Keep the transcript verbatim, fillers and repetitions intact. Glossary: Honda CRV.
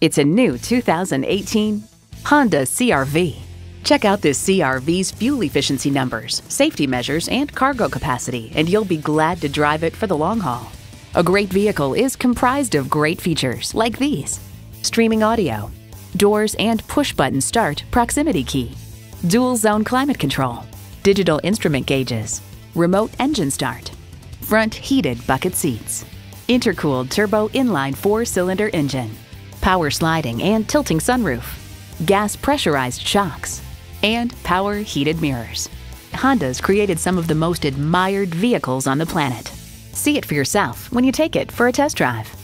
It's a new two thousand eighteen Honda C R V. Check out this C R V's fuel efficiency numbers, safety measures, and cargo capacity, and you'll be glad to drive it for the long haul. A great vehicle is comprised of great features like these: streaming audio, doors and push-button start proximity key, dual zone climate control, digital instrument gauges, remote engine start, front heated bucket seats, intercooled turbo inline four-cylinder engine, power sliding and tilting sunroof, gas pressurized shocks, and power heated mirrors. Honda's created some of the most admired vehicles on the planet. See it for yourself when you take it for a test drive.